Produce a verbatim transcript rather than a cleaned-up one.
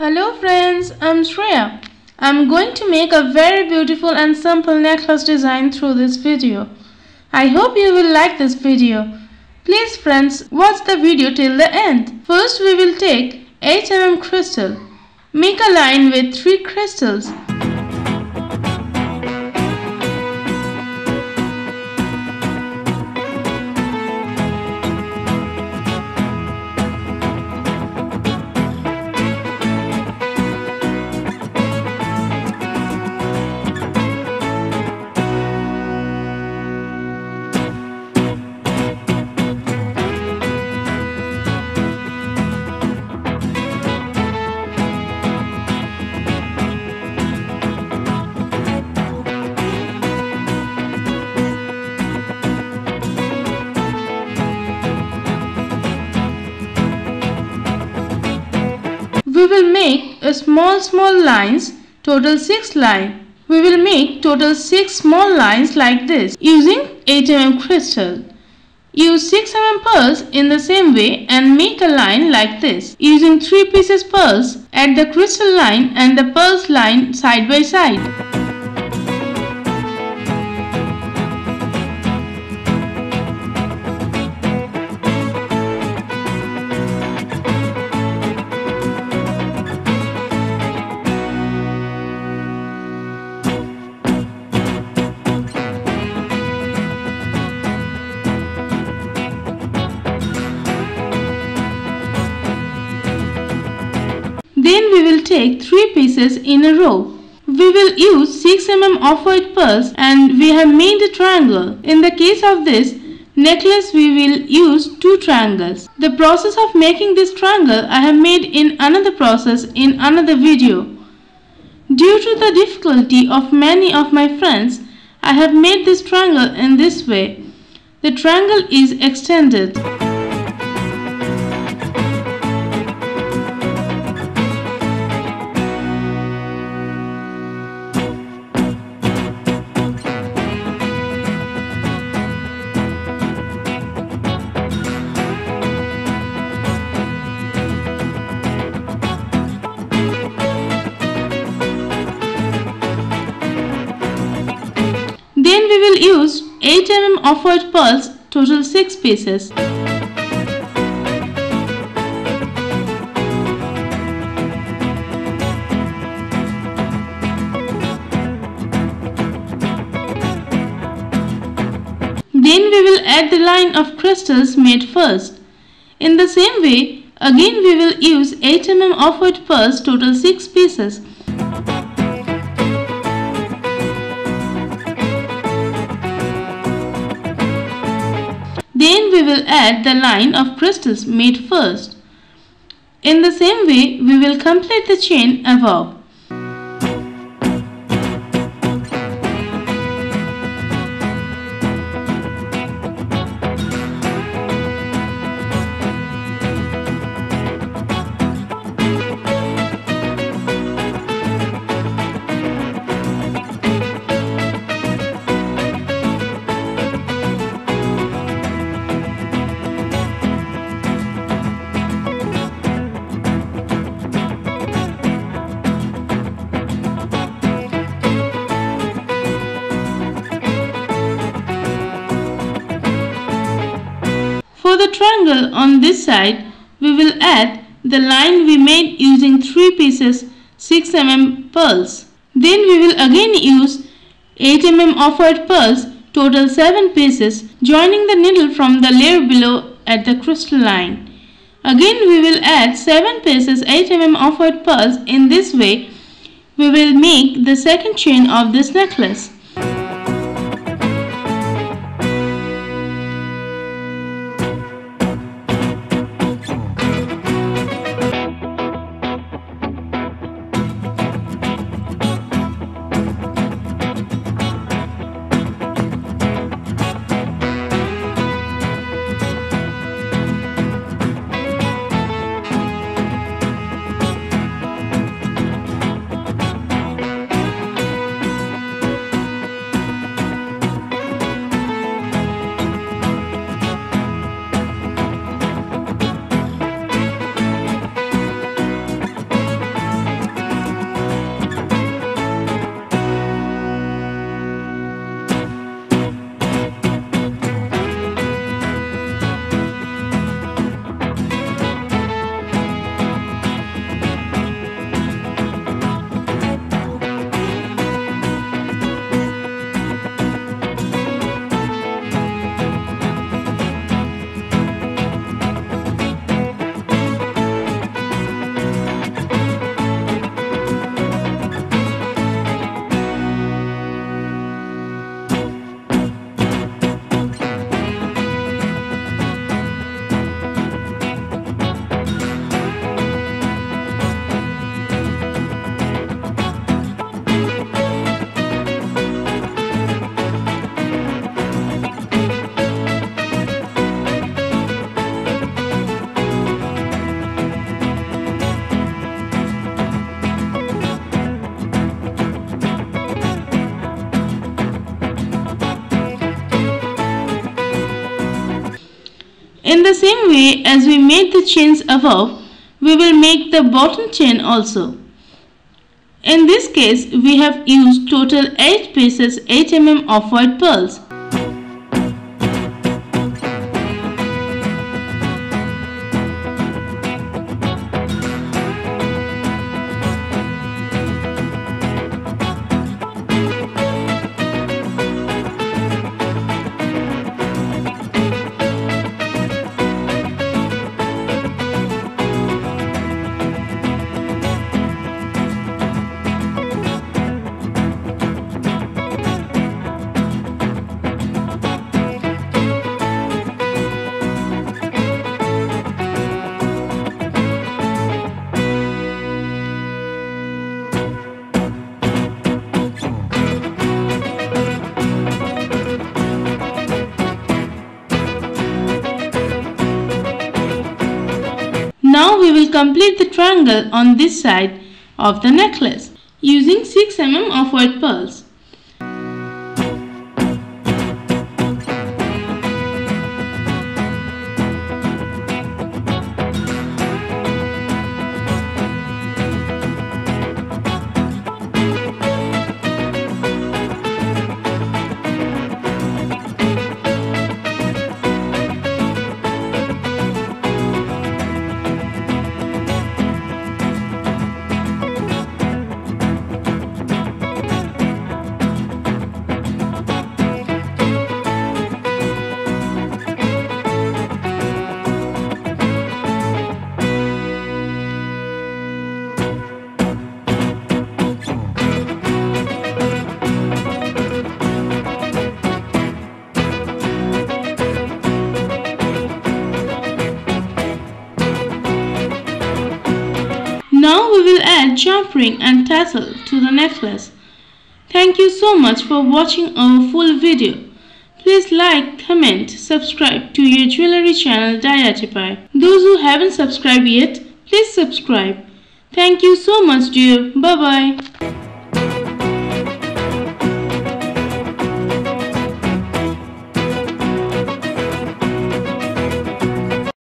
Hello friends, I'm Shreya. I'm going to make a very beautiful and simple necklace design through this video. I hope you will like this video. Please friends, watch the video till the end. First we will take eight millimeter crystal. Make a line with three crystals. We will make a small small lines, total six lines. We will make total six small lines like this using eight millimeter crystal. Use six millimeter pearls in the same way and make a line like this using three pieces pearls. Add the crystal line and the pearls line side by side. Then we will take three pieces in a row. We will use six millimeter off-white pearls and we have made a triangle. In the case of this necklace, we will use two triangles. The process of making this triangle I have made in another process in another video. Due to the difficulty of many of my friends, I have made this triangle in this way. The triangle is extended. Then we will use eight millimeter off-white pearls, total six pieces. Then we will add the line of crystals made first. In the same way, again we will use eight millimeter off-white pearls, total six pieces. Then we will add the line of crystals made first. In the same way, we will complete the chain above. For the triangle on this side, we will add the line we made using three pieces six millimeter pearls. Then we will again use eight millimeter off-white pearls, total seven pieces, joining the needle from the layer below at the crystal line. Again we will add seven pieces eight millimeter off-white pearls. In this way, we will make the second chain of this necklace. In the same way as we made the chains above, we will make the bottom chain also. In this case, we have used total eight pieces eight millimeter of white pearls. Now we will complete the triangle on this side of the necklace using six millimeter of white pearls. Now we will add jump ring and tassel to the necklace. Thank you so much for watching our full video. Please like, comment, subscribe to your jewelry channel DiyArtiePie. Those who haven't subscribed yet, please subscribe. Thank you so much dear. Bye bye.